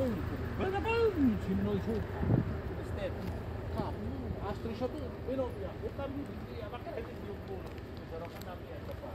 Bada bum, ci noi su. Stefano, capo, ha strisciato, però via, e tanto via, ma che è il mio buono? Sarò cambiato qua.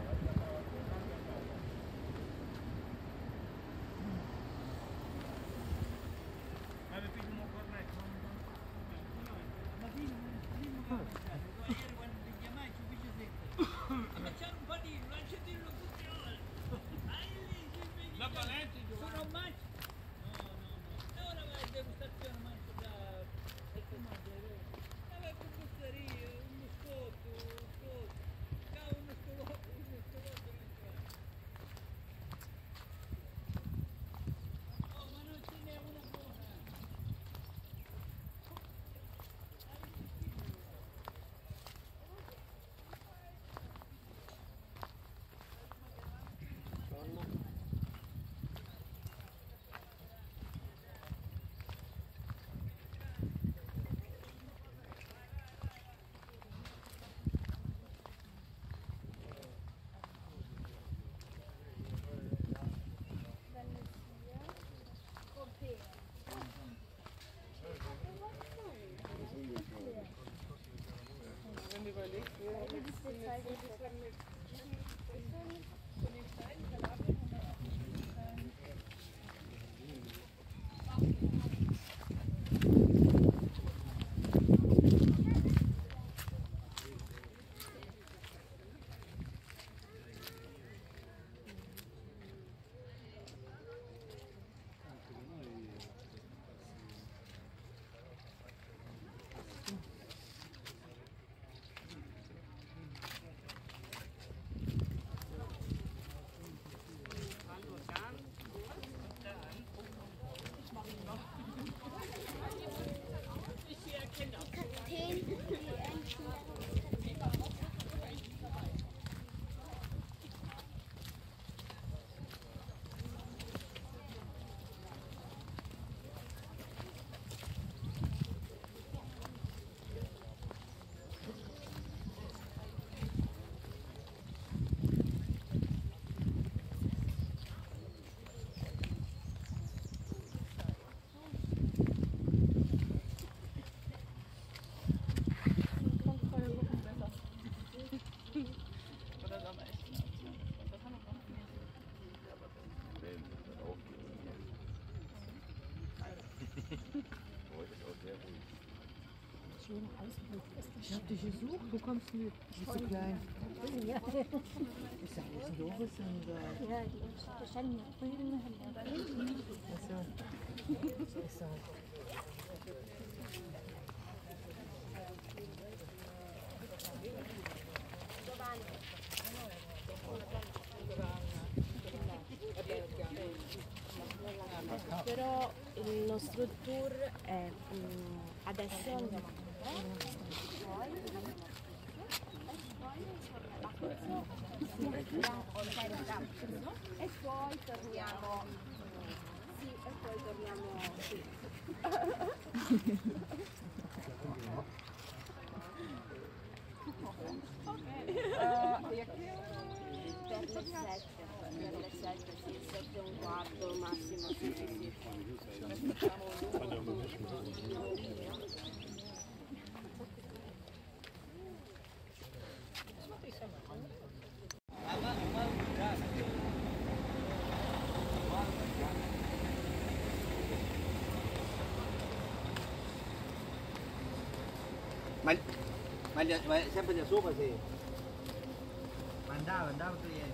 Ich hab dich gesucht, du kommst mit. Du bist so klein. Ja. Das ist ja ein doofes Ding. Ja, die standen ja drüben. Achso. Però il nostro tour è adesso. E poi torniamo. Sì, e poi torniamo qui. Ok. Per le sette, sì, 7:15 massimo, sì. Ma sempre da sopra si andava